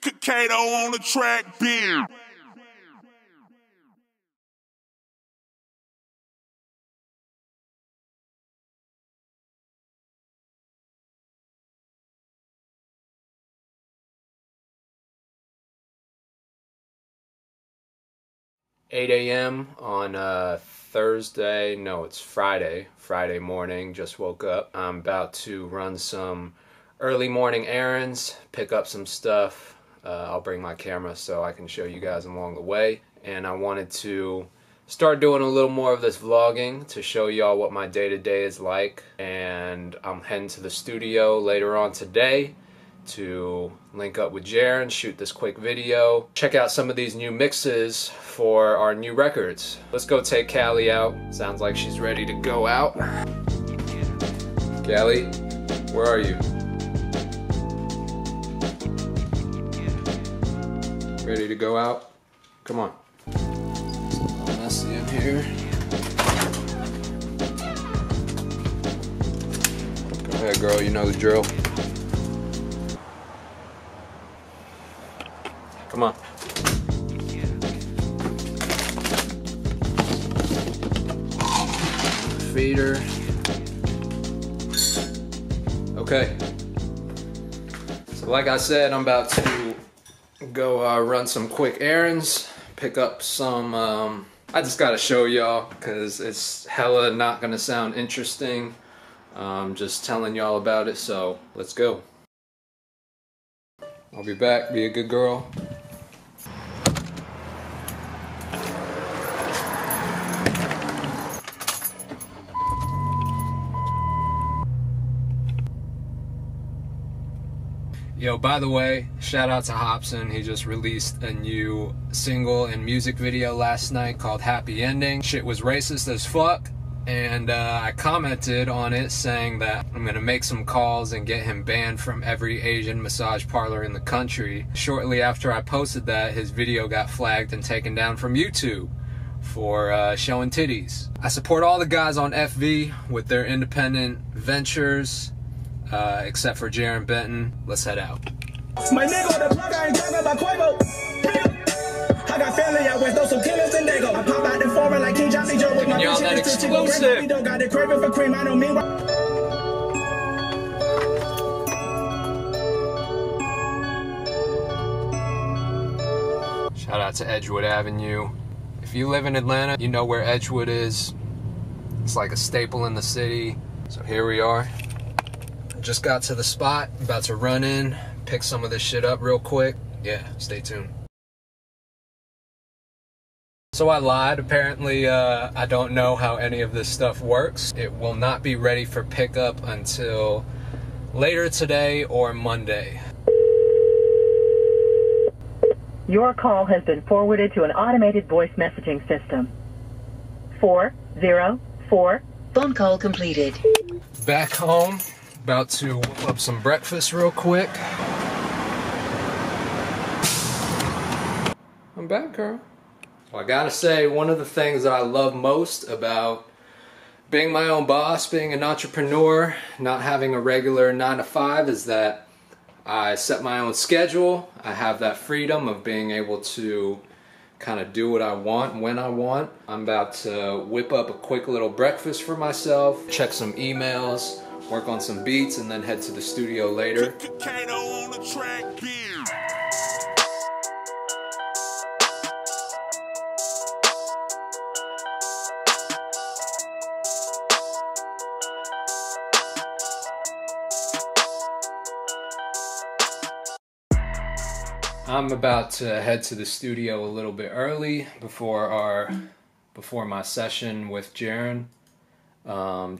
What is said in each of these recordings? Kato on the track, beer.8 AM on Thursday, no, it's Friday morning, just woke up. I'm about to run some early morning errands, pick up some stuff. I'll bring my camera so I can show you guys along the way. And I wanted to start doing a little more of this vlogging to show y'all what my day-to-day is like. And I'm heading to the studio later on today to link up with Jarren, shoot this quick video, check out some of these new mixes for our new records. Let's go take Callie out. Sounds like she's ready to go out. Callie, where are you? Ready to go out? Come on. All messy in here. Go ahead, girl, you know the drill. Come on. Feeder. Okay. So like I said, I'm about to go run some quick errands, pick up some, I just gotta show y'all because it's hella not gonna sound interesting, just telling y'all about it, so let's go. I'll be back, be a good girl. Yo, by the way, shout out to Hobson. He just released a new single and music video last night called Happy Ending. Shit was racist as fuck, and I commented on it saying that I'm gonna make some calls and get him banned from every Asian massage parlor in the country. Shortly after I posted that, his video got flagged and taken down from YouTube for showing titties. I support all the guys on FV with their independent ventures. Except for Jarren Benton. Let's head out. My nigga on the block, I ain't talking about Quavo. I got family out west, though, some killers and nigga. I pop out the foreign like King Johnny Joe with my bitch. That exclusive. We don't got the craving for cream, I don't mean. Shout out to Edgewood Avenue. If you live in Atlanta, you know where Edgewood is. It's like a staple in the city. So here we are. Just got to the spot, about to run in, pick some of this shit up real quick. Yeah, stay tuned. So I lied, apparently I don't know how any of this stuff works. It will not be ready for pickup until later today or Monday. Your call has been forwarded to an automated voice messaging system. 404, phone call completed. Back home. About to whip up some breakfast real quick. I'm back, girl. Well, I gotta say, one of the things that I love most about being my own boss, being an entrepreneur, not having a regular 9-to-5 is that I set my own schedule. I have that freedom of being able to kind of do what I want, when I want. I'm about to whip up a quick little breakfast for myself, check some emails, work on some beats, and then head to the studio later. Kato on the track, I'm about to head to the studio a little bit early before my session with Jarren.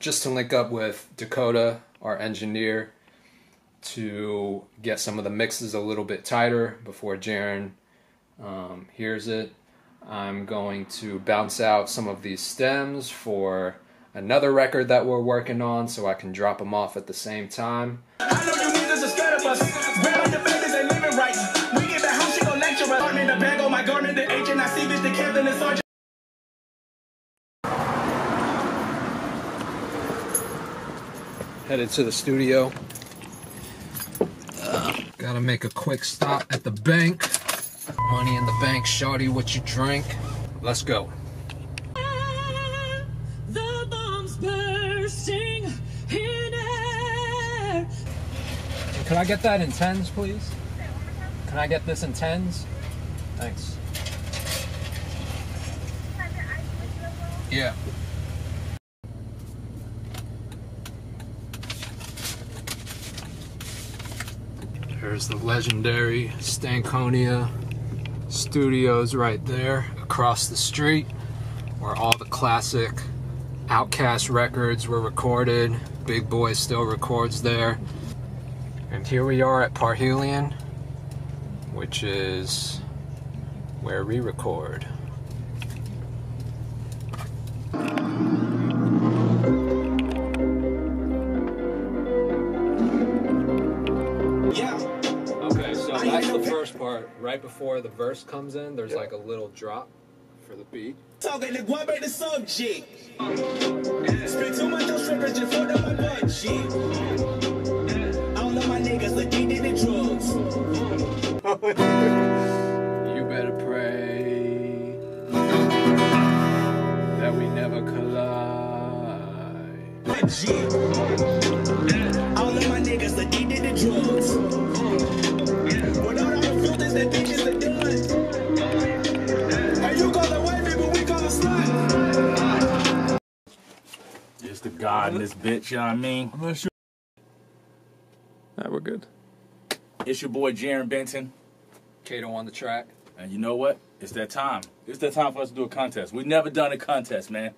Just to link up with Dakota, our engineer, to get some of the mixes a little bit tighter before Jarren hears it. I'm going to bounce out some of these stems for another record that we're working on so I can drop them off at the same time. I know you need a scared of us. The babies ain't living right. We get the house, she gon' lecture us. Garden in the bag, oh my garden, the agent, I see bitch, the captain, the sergeant. Headed to the studio. Gotta make a quick stop at the bank. Money in the bank, shawty, what you drank? Let's go. The bombs bursting in air. Can I get that in tens, please? Can I get this in tens? Thanks. Yeah. There's the legendary Stankonia Studios right there across the street, where all the classic Outkast records were recorded. Big Boy still records there. And here we are at Parhelion, which is where we record. Part right before the verse comes in, there's like a little drop for the beat. Talking to Guabe the subject. Spend too much on strippers, just hold up my budget. All of my niggas addicted to drugs. You better pray that we never collide. All of my niggas addicted to drugs. That bitches are done. And you call the white people, we call the slut. It's the god in this bitch, you know what I mean? I'm not sure. Nah, we're good. It's your boy Jarren Benton. Kato on the track. And you know what? It's that time. It's that time for us to do a contest. We've never done a contest, man.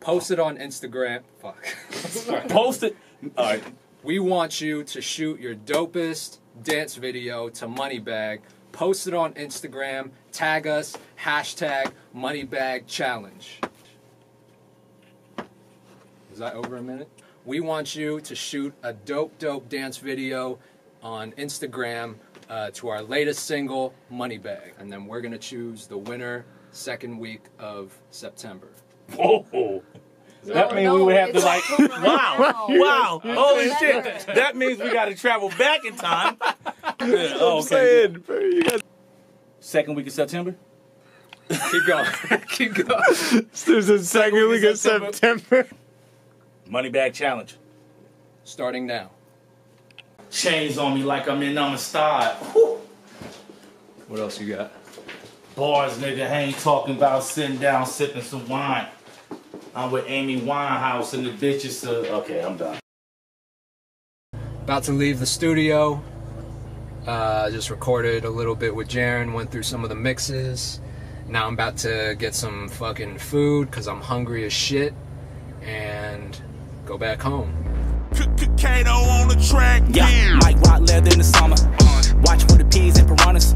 Post it on Instagram. Fuck. Post it. All right. We want you to shoot your dopest dance video to Moneybag, post it on Instagram, tag us, hashtag Moneybag Challenge. Is that over a minute? We want you to shoot a dope dance video on Instagram to our latest single, Moneybag. And then we're gonna choose the winner second week of September. Whoa! That means we would have to like, wow, holy shit. That means we got to travel back in time. Okay. Second week of September? Keep going. Keep going. There's a second week of September. Moneybag Challenge. Starting now. Chains on me like I'm in Amistad. What else you got? Bars, nigga. I ain't talking about sitting down, sipping some wine. I'm with Amy Winehouse and the bitches okay, I'm done. About to leave the studio. Just recorded a little bit with Jarren, went through some of the mixes. Now I'm about to get some fucking food because I'm hungry as shit and go back home. Kato on the track, yeah. Mike Watt lived in the summer. Watch for the peas and piranhas.